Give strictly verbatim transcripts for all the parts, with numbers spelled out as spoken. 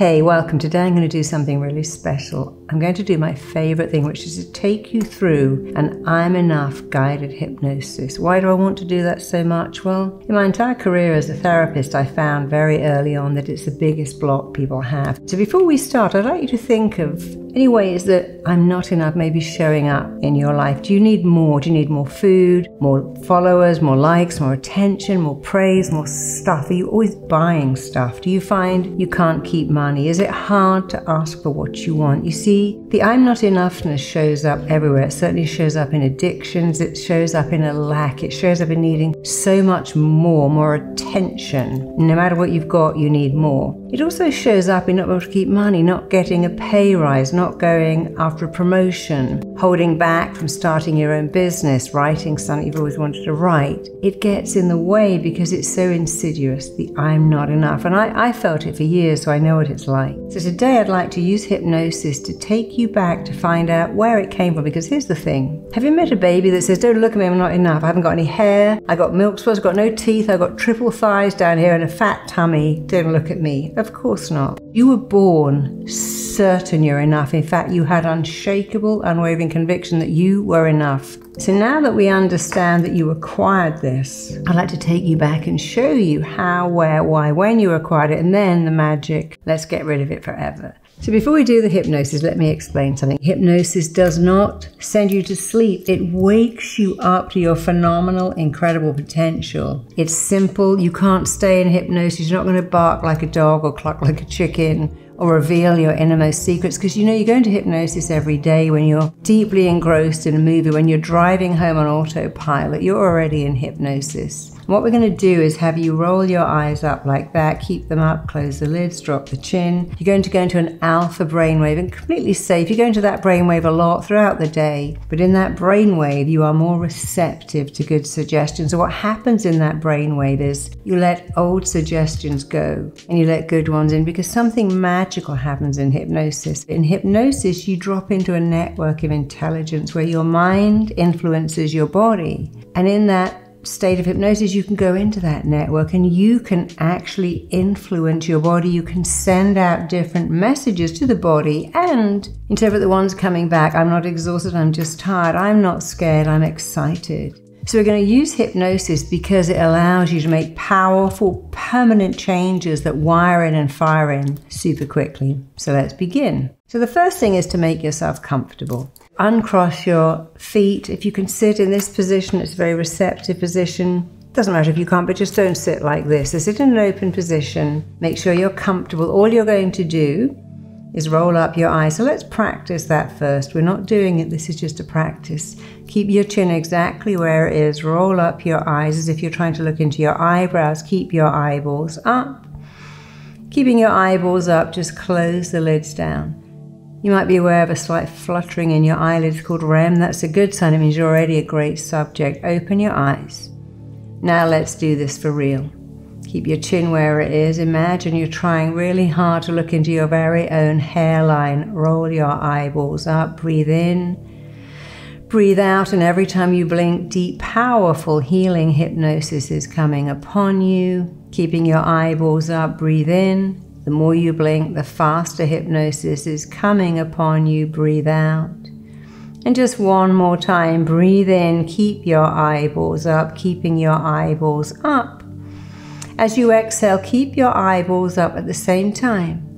Hey, welcome. Today I'm going to do something really special. I'm going to do my favorite thing, which is to take you through an I'm Enough guided hypnosis. Why do I want to do that so much? Well, in my entire career as a therapist, I found very early on that it's the biggest block people have. So before we start, I'd like you to think of any ways that I'm not enough maybe showing up in your life. Do you need more? Do you need more food, more followers, more likes, more attention, more praise, more stuff? Are you always buying stuff? Do you find you can't keep money? Is it hard to ask for what you want? You see, the I'm not enoughness shows up everywhere. It certainly shows up in addictions. It shows up in a lack. It shows up in needing so much more, more attention. No matter what you've got, you need more. It also shows up in not being able to keep money, not getting a pay rise, not going after a promotion, holding back from starting your own business, writing something you've always wanted to write. It gets in the way because it's so insidious, the I'm not enough. And I, I felt it for years, so I know what it's like. So today I'd like to use hypnosis to take you back to find out where it came from, because here's the thing. Have you met a baby that says, don't look at me, I'm not enough. I haven't got any hair, I got milk spots, I've got no teeth, I've got triple thighs down here and a fat tummy, don't look at me. Of course not. You were born certain you're enough. In fact, you had unshakable, unwavering conviction that you were enough. So now that we understand that you acquired this, I'd like to take you back and show you how, where, why, when you acquired it, and then the magic. Let's get rid of it forever. So before we do the hypnosis, let me explain something. Hypnosis does not send you to sleep. It wakes you up to your phenomenal, incredible potential. It's simple. You can't stay in hypnosis. You're not going to bark like a dog or cluck like a chicken or reveal your innermost secrets, because you know you go into hypnosis every day when you're deeply engrossed in a movie, when you're driving home on autopilot, you're already in hypnosis. And what we're gonna do is have you roll your eyes up like that, keep them up, close the lids, drop the chin. You're going to go into an alpha brainwave, and completely safe, you go into that brainwave a lot throughout the day, but in that brainwave, you are more receptive to good suggestions. So what happens in that brainwave is you let old suggestions go and you let good ones in, because something magic happens in hypnosis. In hypnosis, you drop into a network of intelligence where your mind influences your body. And in that state of hypnosis, you can go into that network and you can actually influence your body. You can send out different messages to the body and interpret the ones coming back. I'm not exhausted, I'm just tired. I'm not scared, I'm excited. So we're going to use hypnosis because it allows you to make powerful, permanent changes that wire in and fire in super quickly. So let's begin. So the first thing is to make yourself comfortable. Uncross your feet. If you can sit in this position, it's a very receptive position. Doesn't matter if you can't, but just don't sit like this. So sit in an open position. Make sure you're comfortable. All you're going to do is roll up your eyes. So let's practice that first. We're not doing it, this is just a practice. Keep your chin exactly where it is. Roll up your eyes as if you're trying to look into your eyebrows. Keep your eyeballs up. Keeping your eyeballs up, just close the lids down. You might be aware of a slight fluttering in your eyelids called R E M. That's a good sign. It means you're already a great subject. Open your eyes. Now let's do this for real. Keep your chin where it is. Imagine you're trying really hard to look into your very own hairline. Roll your eyeballs up, breathe in, breathe out, and every time you blink, deep, powerful healing hypnosis is coming upon you. Keeping your eyeballs up, breathe in. The more you blink, the faster hypnosis is coming upon you. Breathe out. And just one more time, breathe in, keep your eyeballs up, keeping your eyeballs up. As you exhale, keep your eyeballs up at the same time.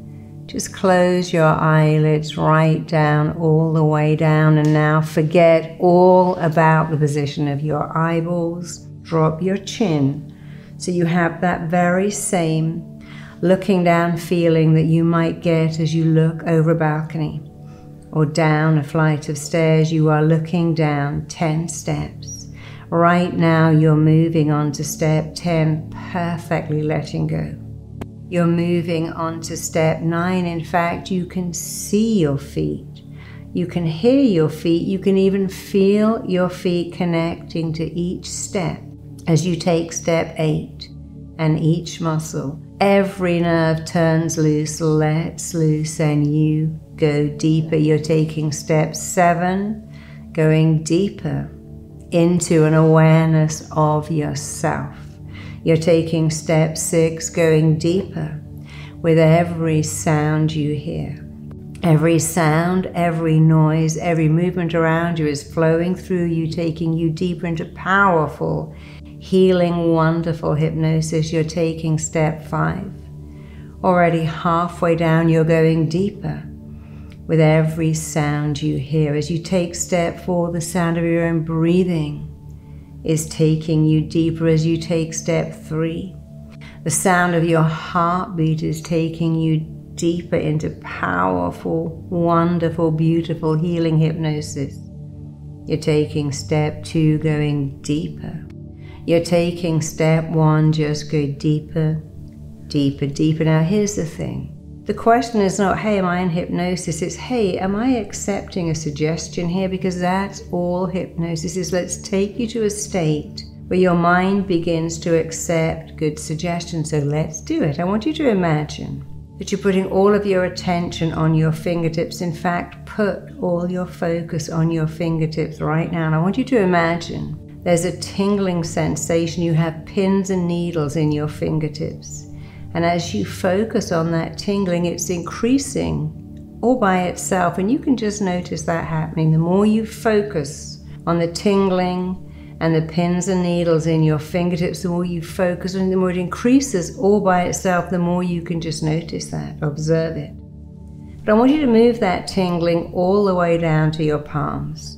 Just close your eyelids right down, all the way down, and now forget all about the position of your eyeballs. Drop your chin so you have that very same looking down feeling that you might get as you look over a balcony or down a flight of stairs. You are looking down ten steps. Right now, you're moving on to step ten, perfectly letting go. You're moving on to step nine. In fact, you can see your feet. You can hear your feet. You can even feel your feet connecting to each step as you take step eight, and each muscle. Every nerve turns loose, lets loose, and you go deeper. You're taking step seven, going deeper into an awareness of yourself. You're taking step six, going deeper. with every sound you hear. Every sound, every noise, every movement around you is flowing through you, taking you deeper into powerful, healing, wonderful hypnosis. You're taking step five. Already halfway down, you're going deeper with every sound you hear. As you take step four, the sound of your own breathing is taking you deeper as you take step three. The sound of your heartbeat is taking you deeper into powerful, wonderful, beautiful healing hypnosis. You're taking step two, going deeper. You're taking step one, just go deeper, deeper, deeper. Now here's the thing. The question is not, hey, am I in hypnosis? It's, hey, am I accepting a suggestion here? Because that's all hypnosis is. Let's take you to a state where your mind begins to accept good suggestions. So let's do it. I want you to imagine that you're putting all of your attention on your fingertips. In fact, put all your focus on your fingertips right now. And I want you to imagine there's a tingling sensation. You have pins and needles in your fingertips. And as you focus on that tingling, it's increasing all by itself, and you can just notice that happening. The more you focus on the tingling and the pins and needles in your fingertips, the more you focus on, the more it increases all by itself, the more you can just notice that, observe it. But I want you to move that tingling all the way down to your palms.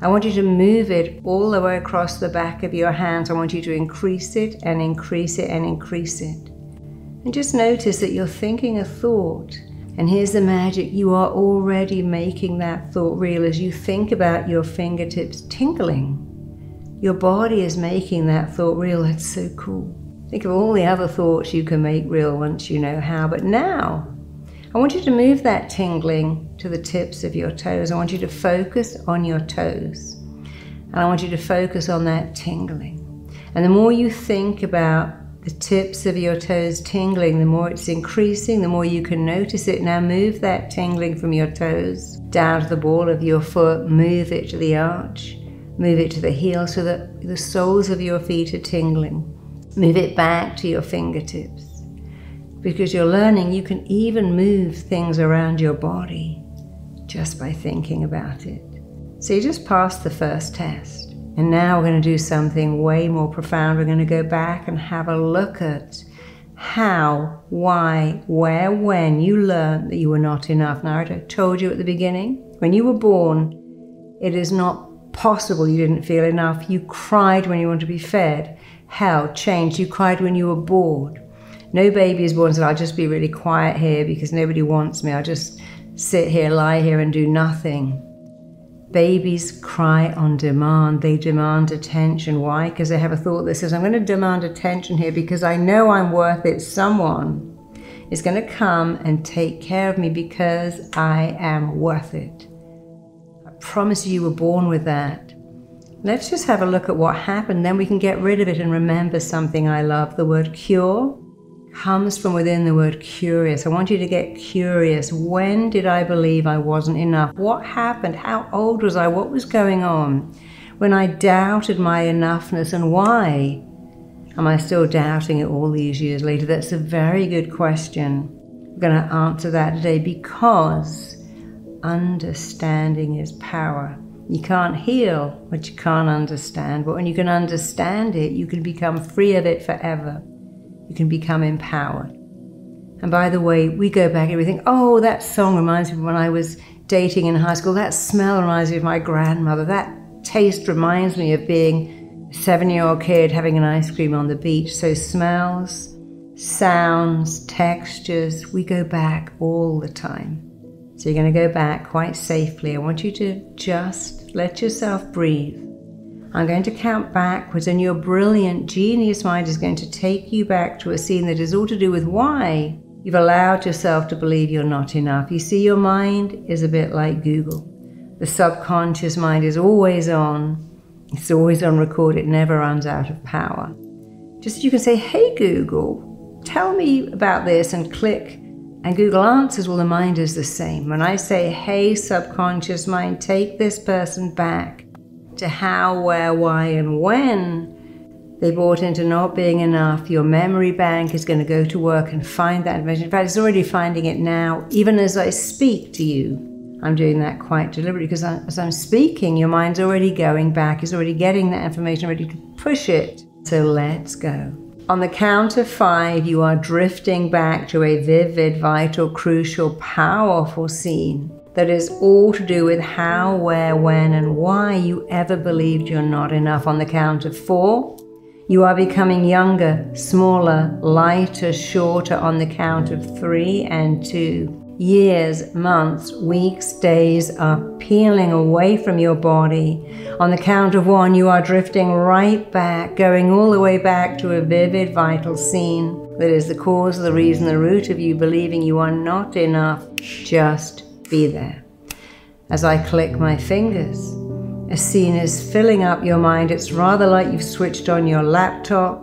I want you to move it all the way across the back of your hands. I want you to increase it and increase it and increase it. And just notice that you're thinking a thought, and here's the magic, you are already making that thought real. As you think about your fingertips tingling, your body is making that thought real. That's so cool. Think of all the other thoughts you can make real once you know how. But now, I want you to move that tingling to the tips of your toes. I want you to focus on your toes, and I want you to focus on that tingling. And the more you think about the tips of your toes tingling, the more it's increasing, the more you can notice it. Now move that tingling from your toes down to the ball of your foot, move it to the arch, move it to the heel so that the soles of your feet are tingling. Move it back to your fingertips, because you're learning you can even move things around your body just by thinking about it. So you just passed the first test. And now we're going to do something way more profound. We're going to go back and have a look at how, why, where, when you learned that you were not enough. Now, I told you at the beginning, when you were born, it is not possible you didn't feel enough. You cried when you wanted to be fed. Hell, changed. You cried when you were bored. No baby is born and said, I'll just be really quiet here because nobody wants me. I'll just sit here, lie here and do nothing. Babies cry on demand. They demand attention. Why? Because they have a thought that says, I'm going to demand attention here because I know I'm worth it. Someone is going to come and take care of me because I am worth it. I promise you, you were born with that. Let's just have a look at what happened. Then we can get rid of it and remember something I love. The word cure comes from within the word curious. I want you to get curious. When did I believe I wasn't enough? What happened? How old was I? What was going on when I doubted my enoughness, and why am I still doubting it all these years later? That's a very good question. We're going to answer that today, because understanding is power. You can't heal what you can't understand, but when you can understand it, you can become free of it forever. You can become empowered. And by the way, we go back and we think, oh, that song reminds me of when I was dating in high school. That smell reminds me of my grandmother. That taste reminds me of being a seven-year-old kid having an ice cream on the beach. So smells, sounds, textures, we go back all the time. So you're going to go back quite safely. I want you to just let yourself breathe. I'm going to count backwards, and your brilliant genius mind is going to take you back to a scene that is all to do with why you've allowed yourself to believe you're not enough. You see, your mind is a bit like Google. The subconscious mind is always on. It's always on record. It never runs out of power. Just you can say, hey, Google, tell me about this, and click, and Google answers. Well, the mind is the same. When I say, hey, subconscious mind, take this person back to how, where, why, and when They bought into not being enough. Your memory bank is going to go to work and find that information. In fact, it's already finding it now. Even as I speak to you, I'm doing that quite deliberately, because I, as I'm speaking, your mind's already going back. It's already getting that information ready to push it. So let's go. On the count of five, you are drifting back to a vivid, vital, crucial, powerful scene that is all to do with how, where, when, and why you ever believed you're not enough. On the count of four, you are becoming younger, smaller, lighter, shorter. On the count of three and two, years, months, weeks, days are peeling away from your body. On the count of one, you are drifting right back, going all the way back to a vivid, vital scene that is the cause, the reason, the root of you believing you are not enough. Just be there. As I click my fingers, a scene is filling up your mind. It's rather like you've switched on your laptop.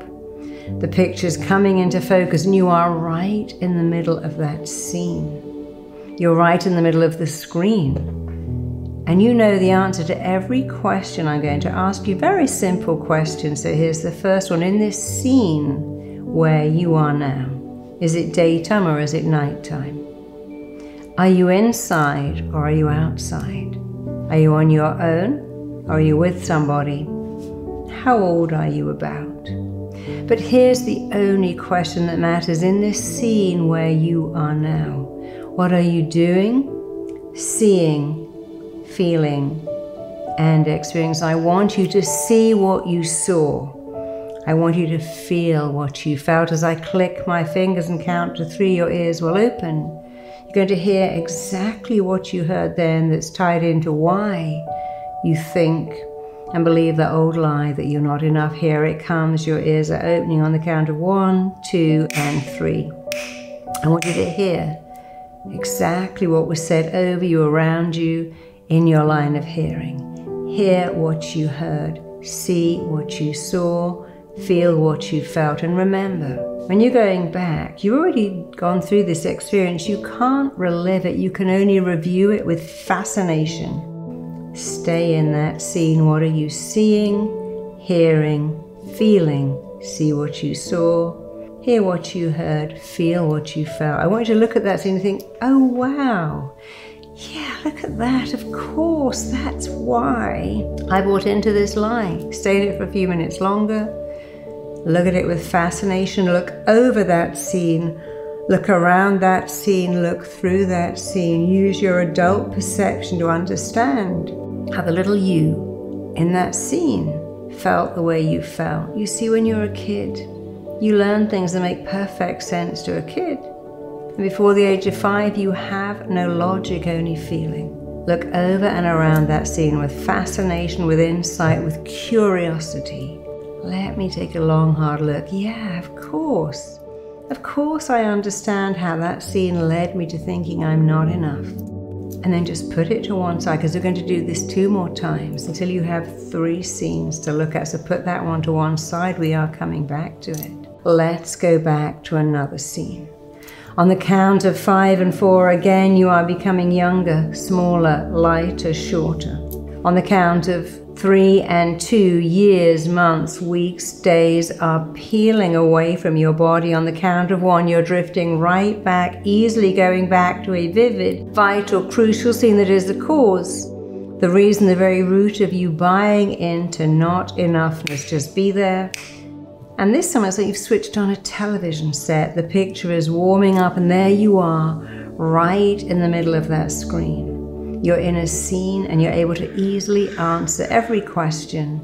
The picture's coming into focus and you are right in the middle of that scene. You're right in the middle of the screen. And you know the answer to every question I'm going to ask you. Very simple question. So here's the first one. In this scene where you are now, is it daytime or is it nighttime? Are you inside or are you outside? Are you on your own? Are you with somebody? How old are you about? But here's the only question that matters in this scene where you are now. What are you doing, seeing, feeling, and experiencing? I want you to see what you saw. I want you to feel what you felt. As I click my fingers and count to three, your ears will open. You're going to hear exactly what you heard then that's tied into why you think and believe the old lie that you're not enough. Here it comes. Your ears are opening on the count of one, two, and three. I want you to hear exactly what was said over you, around you, in your line of hearing. Hear what you heard, see what you saw, feel what you felt, and remember, when you're going back, you've already gone through this experience. You can't relive it. You can only review it with fascination. Stay in that scene. What are you seeing, hearing, feeling? See what you saw, hear what you heard, feel what you felt. I want you to look at that scene and think, oh wow, yeah, look at that, of course, that's why I bought into this lie. Stay in it for a few minutes longer. Look at it with fascination. Look over that scene. Look around that scene. Look through that scene. Use your adult perception to understand how the little you in that scene felt the way you felt. You see, when you're a kid, you learn things that make perfect sense to a kid. And before the age of five, you have no logic, only feeling. Look over and around that scene with fascination, with insight, with curiosity. Let me take a long, hard look. Yeah, of course. Of course I understand how that scene led me to thinking I'm not enough. And then just put it to one side, because we're going to do this two more times until you have three scenes to look at. So put that one to one side. We are coming back to it. Let's go back to another scene. On the count of five and four, again, you are becoming younger, smaller, lighter, shorter. On the count of three and two, years, months, weeks, days are peeling away from your body. On the count of one, you're drifting right back, easily going back to a vivid, vital, crucial scene that is the cause, the reason, the very root of you buying into not enoughness. Just be there. And this time it's like you've switched on a television set. The picture is warming up and there you are, right in the middle of that screen. You're in a scene and you're able to easily answer every question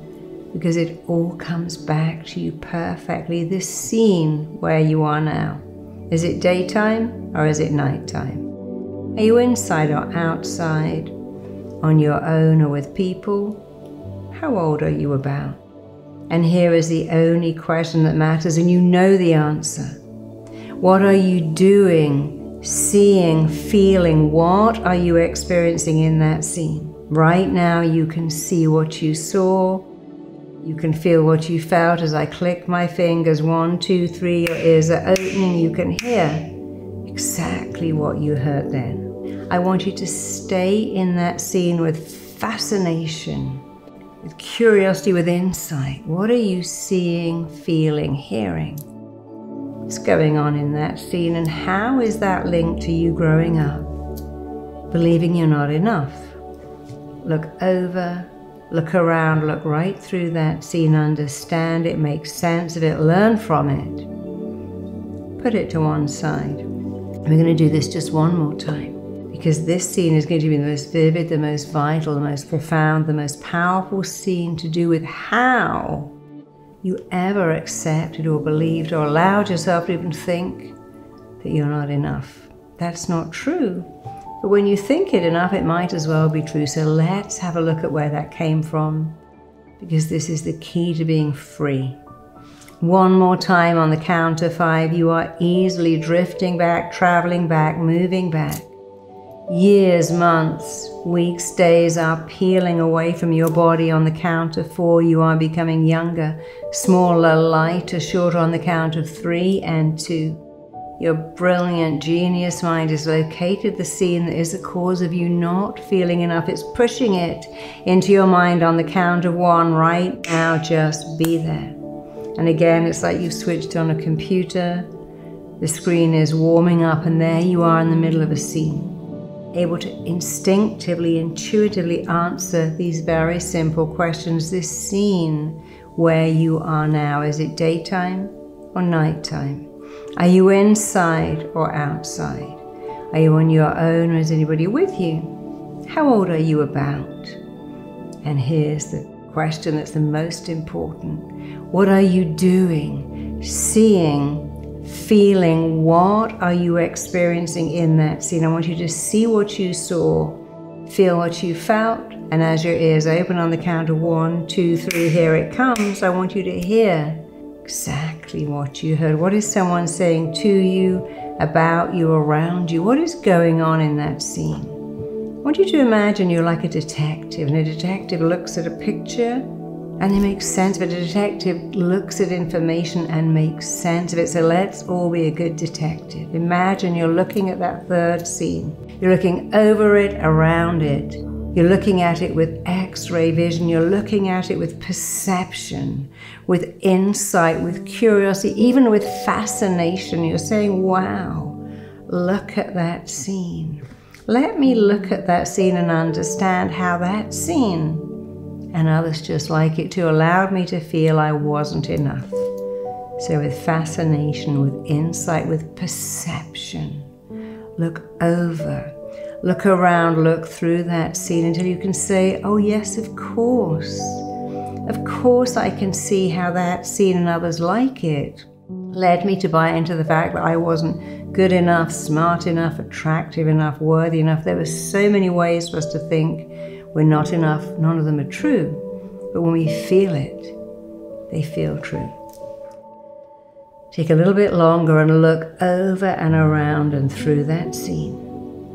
because it all comes back to you perfectly. This scene where you are now, is it daytime or is it nighttime? Are you inside or outside? On your own or with people? How old are you about? And here is the only question that matters, and you know the answer. What are you doing? Seeing, feeling, what are you experiencing in that scene? Right now you can see what you saw, you can feel what you felt. As I click my fingers, one, two, three, your ears are opening, you can hear exactly what you heard then. I want you to stay in that scene with fascination with curiosity, with insight. What are you seeing, feeling, hearing? What's going on in that scene, and how is that linked to you growing up, believing you're not enough? Look over, look around, look right through that scene, understand it, make sense of it, learn from it. Put it to one side. And we're going to do this just one more time, because this scene is going to be the most vivid, the most vital, the most profound, the most powerful scene to do with how you ever accepted or believed or allowed yourself to even think that you're not enough. That's not true. But when you think it enough, it might as well be true. So let's have a look at where that came from, because this is the key to being free. One more time on the count of five. You are easily drifting back, traveling back, moving back. Years, months, weeks, days are peeling away from your body. On the count of four, you are becoming younger, smaller, lighter, shorter. On the count of three and two. Your brilliant genius mind has located the scene that is the cause of you not feeling enough. It's pushing it into your mind on the count of one right now. Just be there. And again, it's like you've switched on a computer. The screen is warming up, and there you are in the middle of a scene, able to instinctively, intuitively answer these very simple questions. This scene where you are now, is it daytime or nighttime? Are you inside or outside? Are you on your own, or is anybody with you? How old are you about? And here's the question that's the most important. What are you doing, seeing, feeling? What are you experiencing in that scene? I want you to see what you saw, feel what you felt, and as your ears open on the count of one, two, three, here it comes. I want you to hear exactly what you heard. What is someone saying to you, about you, around you? What is going on in that scene? I want you to imagine you're like a detective, and a detective looks at a picture and they make sense of it. A detective looks at information and makes sense of it. So let's all be a good detective. Imagine you're looking at that third scene. You're looking over it, around it. You're looking at it with X-ray vision. You're looking at it with perception, with insight, with curiosity, even with fascination. You're saying, wow, look at that scene. Let me look at that scene and understand how that scene and others just like it too allowed me to feel I wasn't enough. So with fascination, with insight, with perception, look over. Look around, look through that scene until you can say, oh yes, of course. Of course I can see how that scene and others like it led me to buy into the fact that I wasn't good enough, smart enough, attractive enough, worthy enough. There were so many ways for us to think we're not enough. None of them are true. But when we feel it, they feel true. Take a little bit longer and look over and around and through that scene.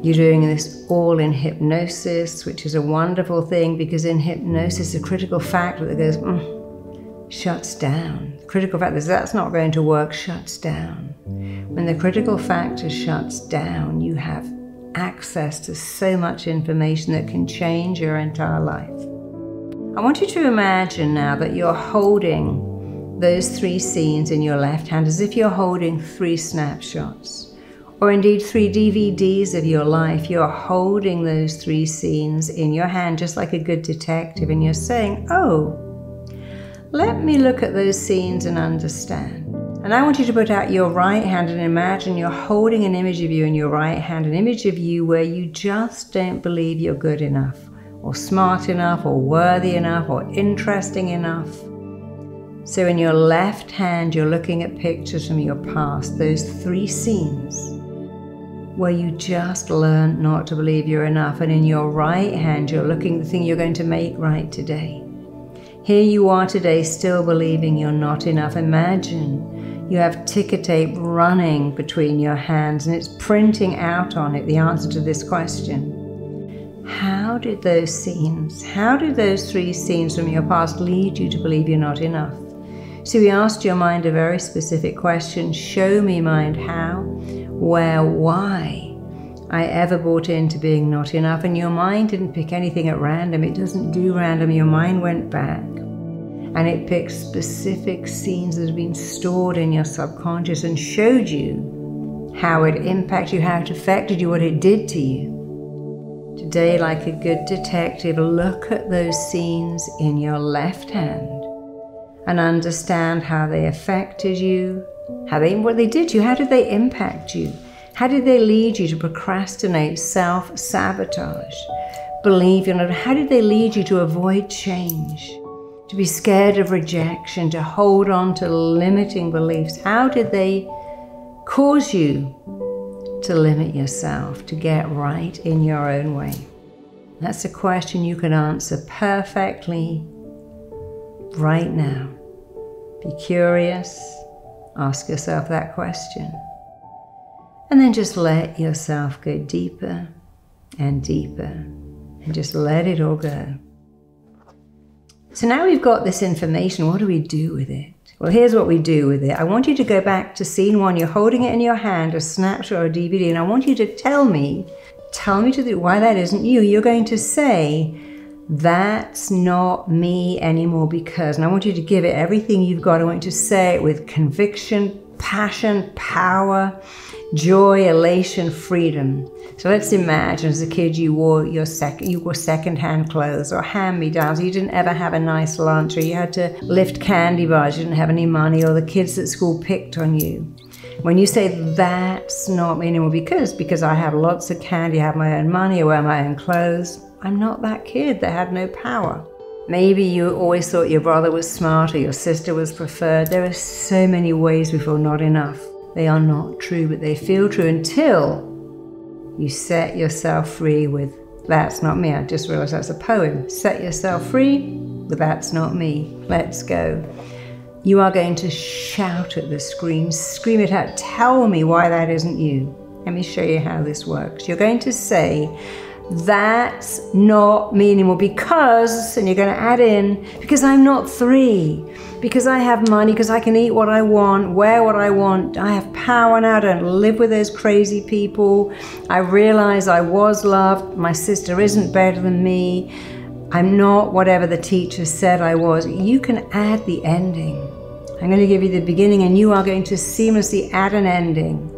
You're doing this all in hypnosis, which is a wonderful thing, because in hypnosis, the critical factor that goes, mm, shuts down. The critical factor says, that's not going to work, shuts down. When the critical factor shuts down, you have access to so much information that can change your entire life. I want you to imagine now that you're holding those three scenes in your left hand as if you're holding three snapshots, or indeed three D V Ds of your life. You're holding those three scenes in your hand, just like a good detective, and you're saying, oh, let me look at those scenes and understand. And I want you to put out your right hand and imagine you're holding an image of you in your right hand, an image of you where you just don't believe you're good enough, or smart enough, or worthy enough, or interesting enough. So in your left hand, you're looking at pictures from your past, those three scenes where you just learned not to believe you're enough. And in your right hand, you're looking at the thing you're going to make right today. Here you are today, still believing you're not enough. Imagine you have ticker tape running between your hands, and it's printing out on it the answer to this question. How did those scenes, how did those three scenes from your past lead you to believe you're not enough? So we asked your mind a very specific question. Show me, mind, how, where, why? I ever bought into being not enough, and your mind didn't pick anything at random. It doesn't do random. Your mind went back and it picked specific scenes that had been stored in your subconscious and showed you how it impacted you, how it affected you, what it did to you. Today, like a good detective, look at those scenes in your left hand and understand how they affected you, how they, what they did to you, how did they impact you? How did they lead you to procrastinate, self-sabotage, believe in it? How did they lead you to avoid change, to be scared of rejection, to hold on to limiting beliefs? How did they cause you to limit yourself, to get right in your own way? That's a question you can answer perfectly right now. Be curious, ask yourself that question. And then just let yourself go deeper and deeper, and just let it all go. So now we've got this information, what do we do with it? Well, here's what we do with it. I want you to go back to scene one. You're holding it in your hand, a snapshot or a D V D, and I want you to tell me, tell me to the, why that isn't you. You're going to say, that's not me anymore because, and I want you to give it everything you've got. I want you to say it with conviction, passion, power, joy, elation, freedom. So let's imagine as a kid you wore your second you wore second-hand clothes or hand-me-downs. You didn't ever have a nice lunch, or you had to lift candy bars, you didn't have any money, or the kids at school picked on you. When you say that's not me anymore because because I have lots of candy, I have my own money, I wear my own clothes, I'm not that kid that had no power. Maybe you always thought your brother was smart or your sister was preferred. There are so many ways we feel not enough. They are not true, but they feel true until you set yourself free with, that's not me. I just realized that's a poem. Set yourself free with that's not me. Let's go. You are going to shout at the screen, scream it out. Tell me why that isn't you. Let me show you how this works. You're going to say, that's not me anymore because, and you're going to add in, because I'm not three, because I have money, because I can eat what I want, wear what I want, I have power now, I don't live with those crazy people, I realize I was loved, my sister isn't better than me, I'm not whatever the teacher said I was. You can add the ending. I'm going to give you the beginning and you are going to seamlessly add an ending.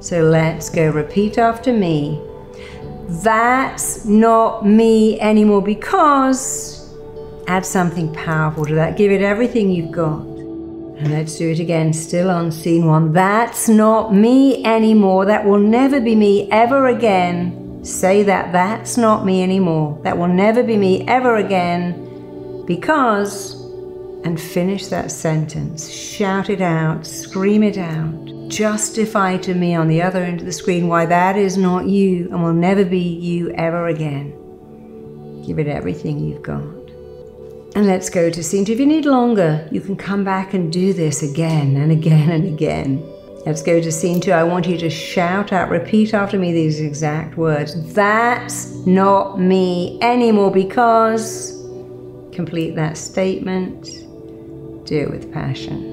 So let's go. Repeat after me. That's not me anymore because, add something powerful to that. Give it everything you've got. And let's do it again, still on scene one. That's not me anymore. That will never be me ever again. Say that. That's not me anymore. That will never be me ever again because, and finish that sentence. Shout it out. Scream it out. Justify to me on the other end of the screen why that is not you and will never be you ever again. Give it everything you've got. And let's go to scene two. If you need longer, you can come back and do this again and again and again. Let's go to scene two. I want you to shout out, repeat after me these exact words. That's not me anymore because. Complete that statement. Do it with passion.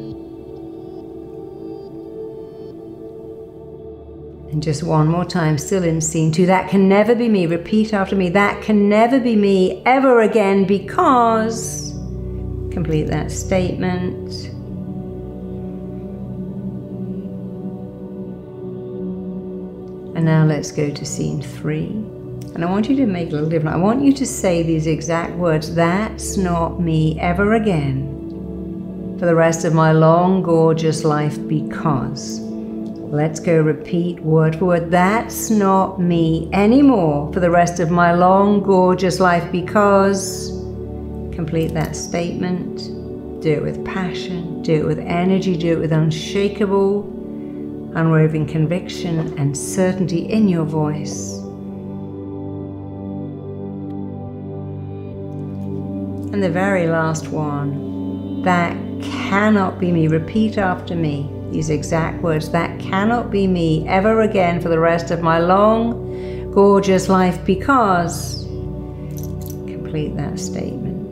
And just one more time, still in scene two. That can never be me. Repeat after me. That can never be me ever again because. Complete that statement. And now let's go to scene three. And I want you to make a little different. I want you to say these exact words. That's not me ever again for the rest of my long, gorgeous life because. Let's go, repeat word for word. That's not me anymore for the rest of my long, gorgeous life because. Complete that statement. Do it with passion. Do it with energy. Do it with unshakable, unwavering conviction and certainty in your voice. And the very last one. That cannot be me. Repeat after me. These exact words, that cannot be me ever again for the rest of my long, gorgeous life because. Complete that statement.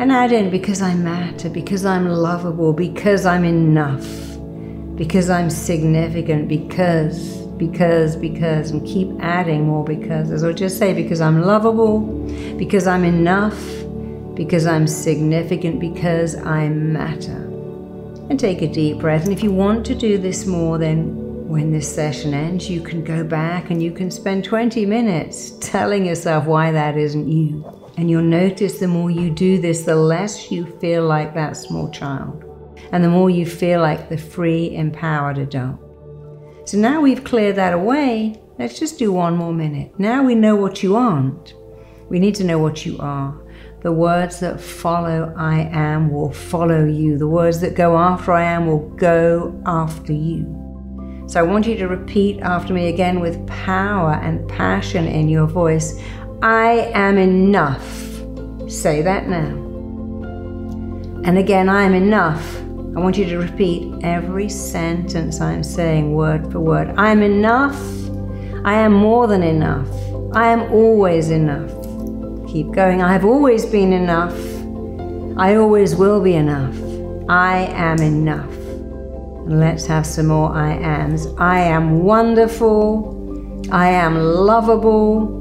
And add in, because I matter, because I'm lovable, because I'm enough, because I'm significant, because, because, because, and keep adding more because, as I just say, because I'm lovable, because I'm enough, because I'm significant, because I matter. And take a deep breath. And if you want to do this more, then when this session ends, you can go back and you can spend twenty minutes telling yourself why that isn't you. And you'll notice the more you do this, the less you feel like that small child. And the more you feel like the free, empowered adult. So now we've cleared that away, let's just do one more minute. Now we know what you aren't. We need to know what you are. The words that follow I am will follow you. The words that go after I am will go after you. So I want you to repeat after me again with power and passion in your voice. I am enough. Say that now. And again, I am enough. I want you to repeat every sentence I'm saying, word for word. I am enough. I am more than enough. I am always enough. Keep going. I have always been enough. I always will be enough. I am enough. And let's have some more I ams. I am wonderful. I am lovable.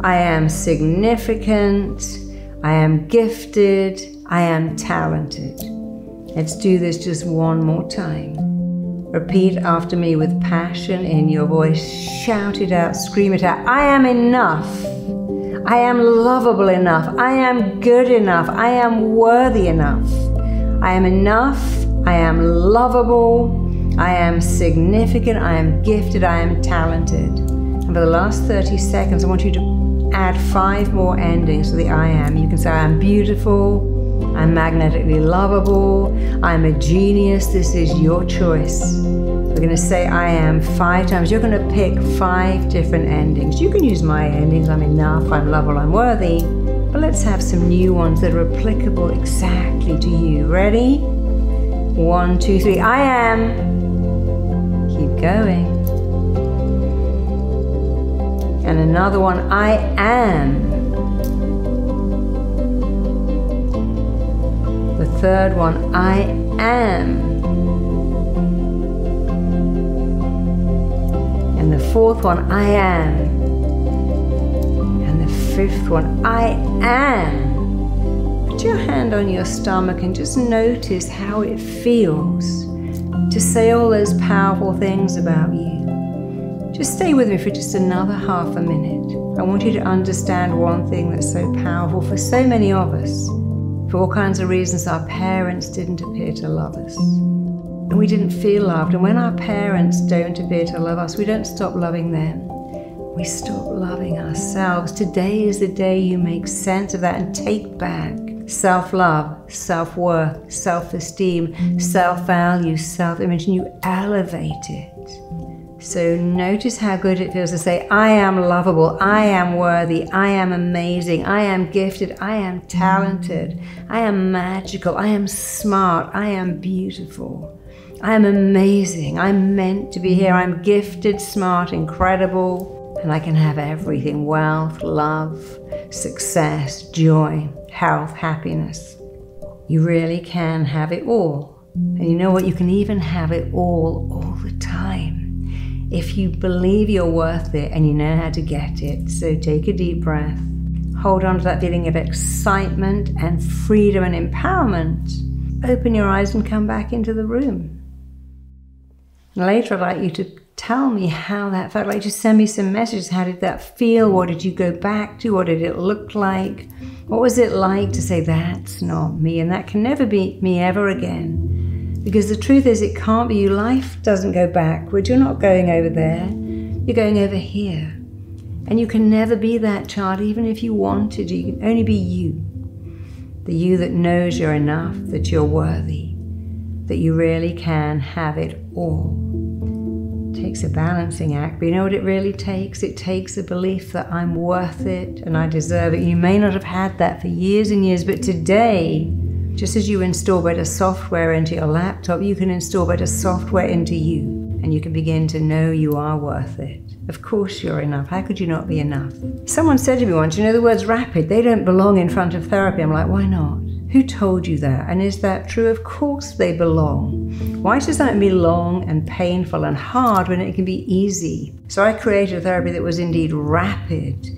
I am significant. I am gifted. I am talented. Let's do this just one more time. Repeat after me with passion in your voice. Shout it out, scream it out. I am enough. I am lovable enough. I am good enough. I am worthy enough. I am enough. I am lovable. I am significant. I am gifted. I am talented. And for the last thirty seconds, I want you to add five more endings to the I am. You can say I am beautiful. I'm magnetically lovable. I'm a genius. This is your choice. We're going to say I am five times. You're going to pick five different endings. You can use my endings. I'm enough. I'm lovable. I'm worthy. But let's have some new ones that are applicable exactly to you. Ready? One, two, three. I am. Keep going. And another one. I am. The third one, I am. And the fourth one, I am. And the fifth one, I am. Put your hand on your stomach and just notice how it feels to say all those powerful things about you. Just stay with me for just another half a minute. I want you to understand one thing that's so powerful for so many of us. For all kinds of reasons, our parents didn't appear to love us. And we didn't feel loved. And when our parents don't appear to love us, we don't stop loving them. We stop loving ourselves. Today is the day you make sense of that and take back self-love, self-worth, self-esteem, self-value, self-image, and you elevate it. So notice how good it feels to say, I am lovable, I am worthy, I am amazing, I am gifted, I am talented, I am magical, I am smart, I am beautiful, I am amazing, I'm meant to be here, I'm gifted, smart, incredible, and I can have everything, wealth, love, success, joy, health, happiness. You really can have it all. And you know what, you can even have it all, all the time. If you believe you're worth it and you know how to get it. So take a deep breath. Hold on to that feeling of excitement and freedom and empowerment. Open your eyes and come back into the room. And later I'd like you to tell me how that felt. Like, just send me some messages. How did that feel? What did you go back to? What did it look like? What was it like to say, that's not me, and that can never be me ever again? Because the truth is, it can't be you. Life doesn't go backwards. You're not going over there. You're going over here. And you can never be that child, even if you wanted to. You can only be you. The you that knows you're enough, that you're worthy, that you really can have it all. It takes a balancing act, but you know what it really takes? It takes a belief that I'm worth it and I deserve it. You may not have had that for years and years, but today, just as you install better software into your laptop, you can install better software into you, and you can begin to know you are worth it. Of course you're enough. How could you not be enough? Someone said to me once, you know, the words rapid, they don't belong in front of therapy. I'm like, why not? Who told you that? And is that true? Of course they belong. Why does that be long and painful and hard when it can be easy? So I created a therapy that was indeed rapid,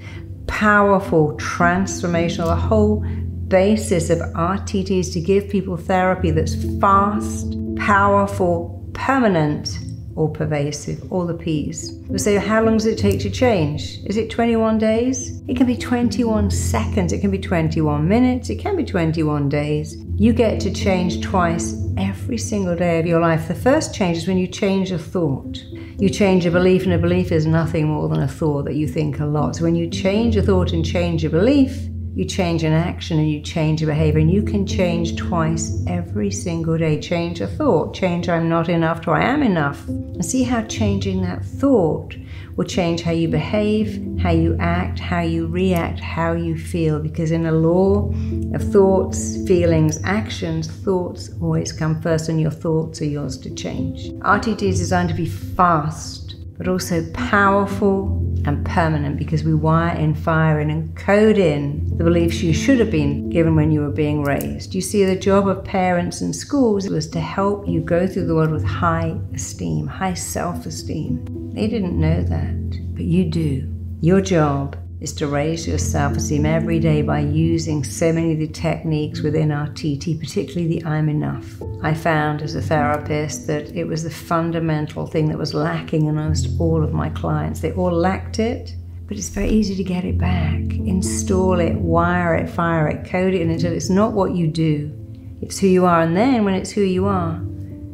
powerful, transformational. The whole basis of R T T is to give people therapy that's fast, powerful, permanent, or pervasive, all the P's. We say, how long does it take to change? Is it twenty-one days? It can be twenty-one seconds, it can be twenty-one minutes, it can be twenty-one days. You get to change twice every single day of your life. The first change is when you change a thought. You change a belief, and a belief is nothing more than a thought that you think a lot. So when you change a thought and change a belief, you change an action and you change a behavior, and you can change twice every single day. Change a thought, change I'm not enough to I am enough. And see how changing that thought will change how you behave, how you act, how you react, how you feel. Because in a law of thoughts, feelings, actions, thoughts always come first, and your thoughts are yours to change. R T T is designed to be fast, but also powerful and permanent, because we wire in, fire in, and code in the beliefs you should have been given when you were being raised. You see, the job of parents and schools was to help you go through the world with high esteem, high self-esteem. They didn't know that, but you do. Your job is to raise your self-esteem every day by using so many of the techniques within R T T, particularly the I'm enough. I found as a therapist that it was the fundamental thing that was lacking in almost all of my clients. They all lacked it, but it's very easy to get it back. Install it, wire it, fire it, code it, and until it's not what you do, it's who you are. And then when it's who you are,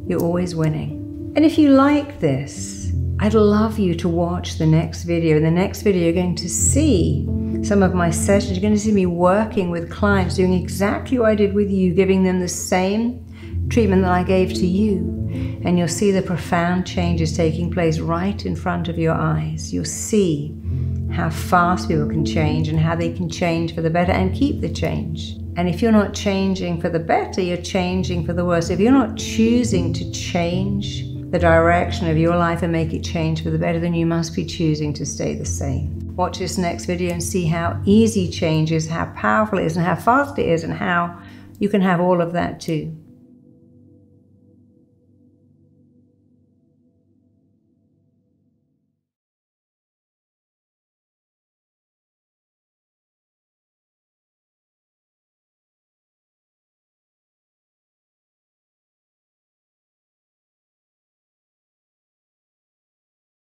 you're always winning. And if you like this, I'd love you to watch the next video. In the next video, you're going to see some of my sessions. You're going to see me working with clients, doing exactly what I did with you, giving them the same treatment that I gave to you. And you'll see the profound changes taking place right in front of your eyes. You'll see how fast people can change and how they can change for the better and keep the change. And if you're not changing for the better, you're changing for the worse. If you're not choosing to change the direction of your life and make it change for the better, then you must be choosing to stay the same. Watch this next video and see how easy change is, how powerful it is, and how fast it is, and how you can have all of that too.